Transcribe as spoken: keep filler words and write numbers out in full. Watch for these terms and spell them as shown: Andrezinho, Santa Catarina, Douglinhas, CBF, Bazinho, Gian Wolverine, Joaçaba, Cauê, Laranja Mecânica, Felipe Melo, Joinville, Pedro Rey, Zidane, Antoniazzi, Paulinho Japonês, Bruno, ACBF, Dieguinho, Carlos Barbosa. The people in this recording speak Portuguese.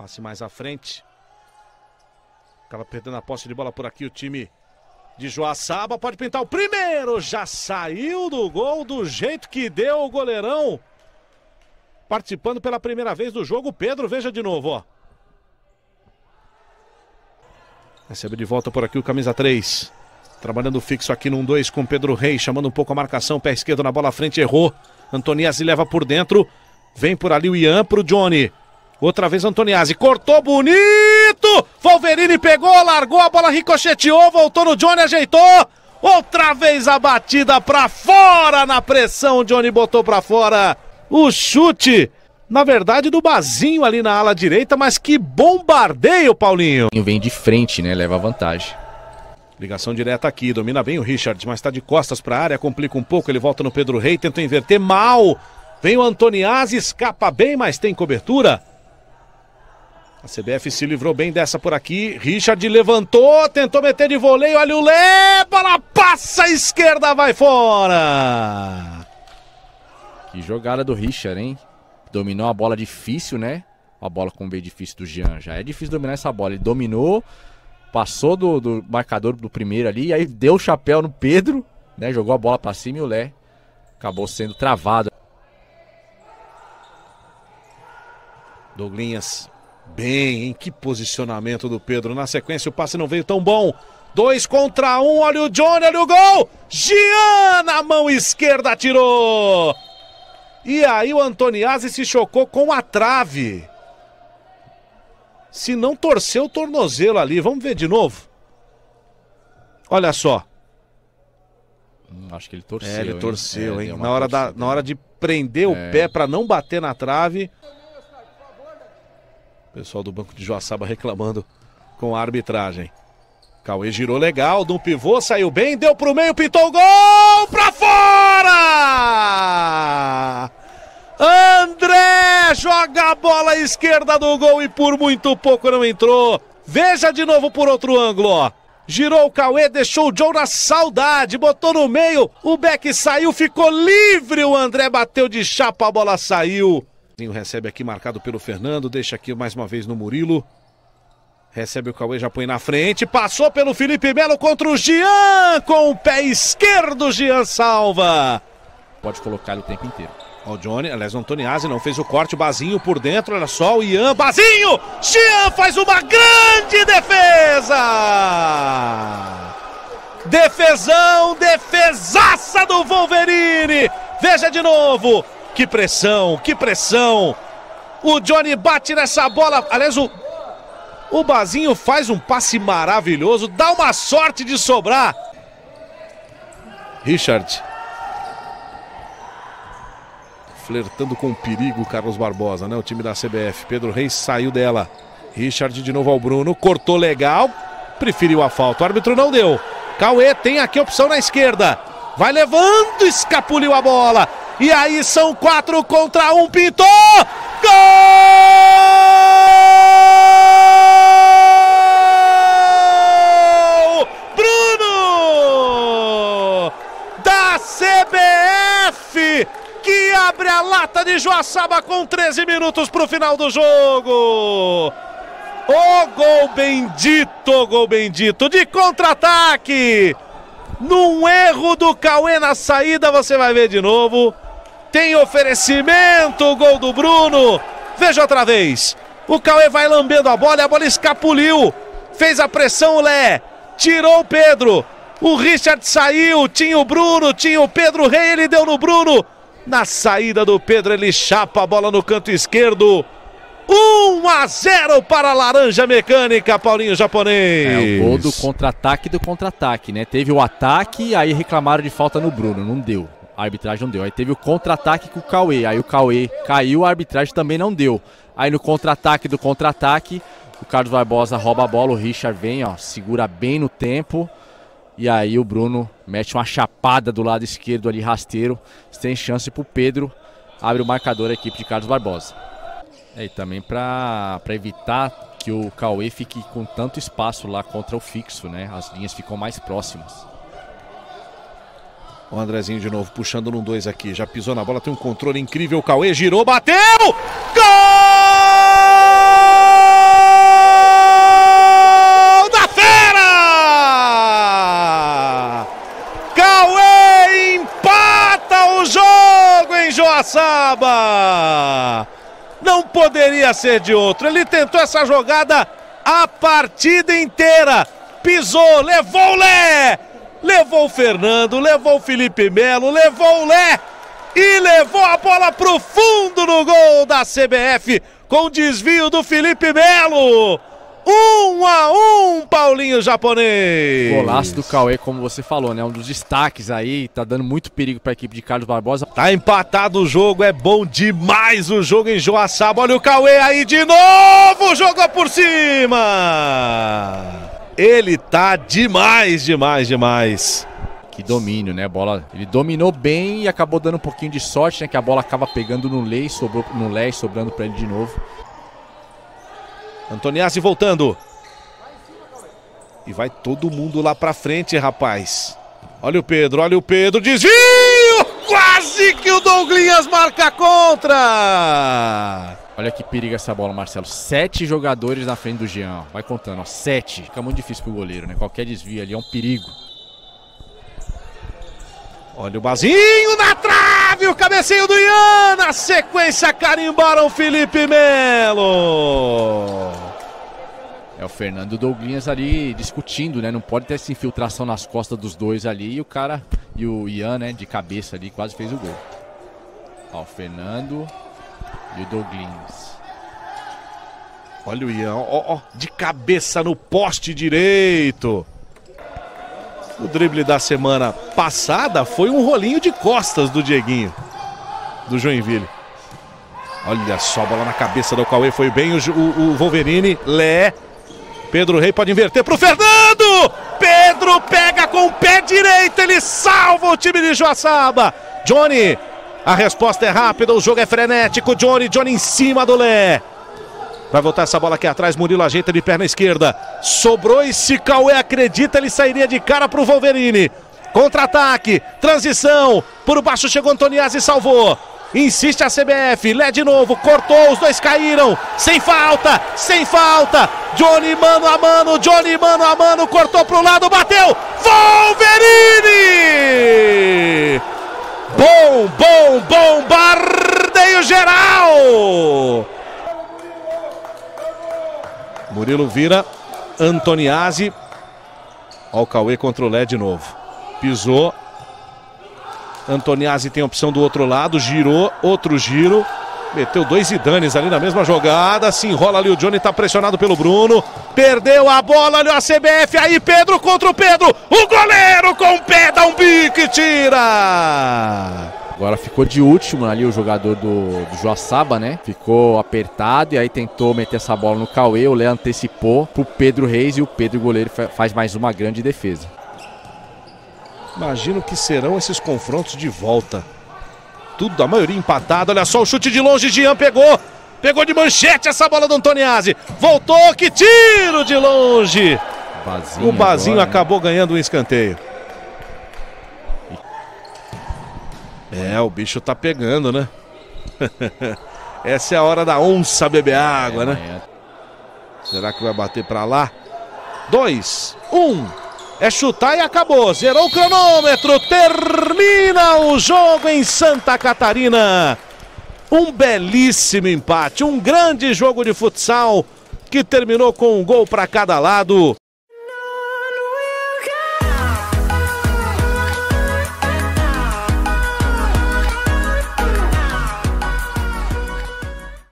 Passe mais à frente. Acaba perdendo a posse de bola por aqui o time de Joaçaba. Pode pintar o primeiro. Já saiu do gol do jeito que deu o goleirão. Participando pela primeira vez do jogo. Pedro, veja de novo, ó. Recebe de volta por aqui o camisa três. Trabalhando fixo aqui no um dois com Pedro Rey. Chamando um pouco a marcação. Pé esquerdo na bola à frente. Errou. Antoniazzi leva por dentro. Vem por ali o Ian pro Johnny. Outra vez Antoniazzi. Cortou bonito. Wolverine pegou, largou. A bola ricocheteou. Voltou no Johnny. Ajeitou. Outra vez a batida pra fora. Na pressão o Johnny botou pra fora. O chute, na verdade, do Bazinho ali na ala direita, mas que bombardeio, Paulinho. Vem de frente, né? Leva vantagem. Ligação direta aqui, domina bem o Richard, mas tá de costas pra área, complica um pouco, ele volta no Pedro Rey, tenta inverter, mal. Vem o Antoniazzi, escapa bem, mas tem cobertura. A C B F se livrou bem dessa por aqui. Richard levantou, tentou meter de voleio, olha o Lê, bola passa, a esquerda vai fora. Que jogada do Richard, hein? Dominou a bola difícil, né? A bola com bem difícil do Gian. Já é difícil dominar essa bola. Ele dominou, passou do, do marcador do primeiro ali, e aí deu o chapéu no Pedro, né? Jogou a bola pra cima e o Lé acabou sendo travado. Douglinhas, bem, hein? Que posicionamento do Pedro. Na sequência o passe não veio tão bom. Dois contra um, olha o Johnny, olha o gol! Gian na mão esquerda atirou! E aí o Antoniazzi se chocou com a trave. Se não torceu o tornozelo ali. Vamos ver de novo. Olha só. Hum, acho que ele torceu. É, ele torceu, hein? É, hein? Na hora da, na hora de prender o é. pé para não bater na trave. O pessoal do banco de Joaçaba reclamando com a arbitragem. Cauê girou legal, de um pivô, saiu bem, deu pro meio, pintou o gol, pra fora! André joga a bola à esquerda do gol e por muito pouco não entrou. Veja de novo por outro ângulo, ó. Girou o Cauê, deixou o Joe na saudade, botou no meio, o Beck saiu, ficou livre, o André bateu de chapa, a bola saiu. Recebe aqui marcado pelo Fernando, deixa aqui mais uma vez no Murilo. Recebe o Cauê, já põe na frente, passou pelo Felipe Melo contra o Gian, com o pé esquerdo, o Gian salva. Pode colocar ele o tempo inteiro. Ó o Johnny, aliás o Antoniazzi não fez o corte, o Bazinho por dentro, olha só o Ian, Bazinho, Gian faz uma grande defesa. Defesão, defesaça do Wolverine, veja de novo, que pressão, que pressão. O Johnny bate nessa bola, aliás o... O Bazinho faz um passe maravilhoso, dá uma sorte de sobrar. Richard. Flertando com o perigo, Carlos Barbosa, né? O time da C B F. Pedro Rey saiu dela. Richard de novo ao Bruno, cortou legal, preferiu a falta. O árbitro não deu. Cauê tem aqui a opção na esquerda. Vai levando, escapuliu a bola. E aí são quatro contra um, pintou! Gol! Que abre a lata de Joaçaba com treze minutos para o final do jogo. O gol bendito, o gol bendito de contra-ataque. Num erro do Cauê na saída, você vai ver de novo. Tem oferecimento, o gol do Bruno. Veja outra vez. O Cauê vai lambendo a bola, a bola escapuliu. Fez a pressão, o Lé. Tirou o Pedro. O Richard saiu, tinha o Bruno, tinha o Pedro Rey, ele deu no Bruno. Na saída do Pedro, ele chapa a bola no canto esquerdo. um a zero para a Laranja Mecânica, Paulinho Japonês. É, o gol do contra-ataque do contra-ataque, né? Teve o ataque, aí reclamaram de falta no Bruno, não deu. A arbitragem não deu. Aí teve o contra-ataque com o Cauê, aí o Cauê caiu, a arbitragem também não deu. Aí no contra-ataque do contra-ataque, o Carlos Barbosa rouba a bola, o Richard vem, ó, segura bem no tempo. E aí o Bruno mete uma chapada do lado esquerdo ali, rasteiro. Sem chance pro Pedro. Abre o marcador a equipe de Carlos Barbosa. É, e também para evitar que o Cauê fique com tanto espaço lá contra o fixo, né? As linhas ficam mais próximas. O Andrezinho de novo puxando num dois aqui. Já pisou na bola, tem um controle incrível. O Cauê girou, bateu! Gol! poderia ser de outro. Ele tentou essa jogada a partida inteira. Pisou, levou o Lé. Levou o Fernando, levou o Felipe Melo, levou o Lé. E levou a bola pro fundo no gol da C B F. Com desvio do Felipe Melo. Um a um, Paulinho Japonês. Golaço do Cauê, como você falou, né? Um dos destaques aí, tá dando muito perigo pra equipe de Carlos Barbosa. Tá empatado o jogo, é bom demais o jogo em Joaçaba. Olha o Cauê aí de novo, jogou por cima. Ele tá demais, demais, demais. Que domínio, né? A bola, ele dominou bem e acabou dando um pouquinho de sorte, né? Que a bola acaba pegando no Lé, sobrou no Lé, sobrando pra ele de novo. Antoniazzi voltando. E vai todo mundo lá pra frente, rapaz. Olha o Pedro, olha o Pedro. Desvio! Quase que o Douglinhas marca contra! Olha que perigo essa bola, Marcelo. Sete jogadores na frente do Gian. Vai contando, ó. Sete. Fica muito difícil pro goleiro, né? Qualquer desvio ali é um perigo. Olha o Bazinho na trave. O cabeceio do Gian. Na sequência, carimbaram o Felipe Melo. É o Fernando Douglinhas ali discutindo, né? Não pode ter essa infiltração nas costas dos dois ali. E o cara, e o Gian, né? De cabeça ali, quase fez o gol. Ó, o Fernando e o Douglinhas. Olha o Gian, ó, ó. De cabeça no poste direito. O drible da semana passada foi um rolinho de costas do Dieguinho, do Joinville. Olha só, a bola na cabeça do Cauê, foi bem o, o, o Wolverine, Lé. Pedro Rey pode inverter pro Fernando! Pedro pega com o pé direito, ele salva o time de Joaçaba. Johnny, a resposta é rápida, o jogo é frenético. Johnny, Johnny em cima do Lé. Vai voltar essa bola aqui atrás, Murilo ajeita de perna esquerda. Sobrou e se Cauê acredita, ele sairia de cara pro Wolverine. Contra-ataque, transição, por baixo chegou Antoniazzi, salvou. Insiste a C B F, Lé de novo, cortou, os dois caíram. Sem falta, sem falta. Johnny mano a mano, Johnny mano a mano, cortou pro lado, bateu. Wolverine! Bom, bom, bom, bombardeio geral! Murilo vira, Antoniazzi. Ó o Cauê contra o Lé de novo. Pisou. Antoniazzi tem a opção do outro lado, girou, outro giro. Meteu dois Zidanes ali na mesma jogada. Se enrola ali o Johnny, tá pressionado pelo Bruno. Perdeu a bola, olha o A C B F. Aí Pedro contra o Pedro. O goleiro com o pé dá um bico e tira. Agora ficou de último ali o jogador do, do Joaçaba, né? Ficou apertado e aí tentou meter essa bola no Cauê. O Lé antecipou pro Pedro Reis e o Pedro goleiro faz mais uma grande defesa. Imagino que serão esses confrontos de volta. Tudo, a maioria empatada. Olha só o chute de longe, Gian pegou. Pegou de manchete essa bola do Antoniazzi. Voltou, que tiro de longe. Bazinho o Bazinho agora, acabou, né? Ganhando um escanteio. É, o bicho tá pegando, né? Essa é a hora da onça beber água, é, né? Amanhã. Será que vai bater pra lá? Dois, um. É chutar e acabou. Zerou o cronômetro. Termina o jogo em Santa Catarina. Um belíssimo empate. Um grande jogo de futsal que terminou com um gol pra cada lado.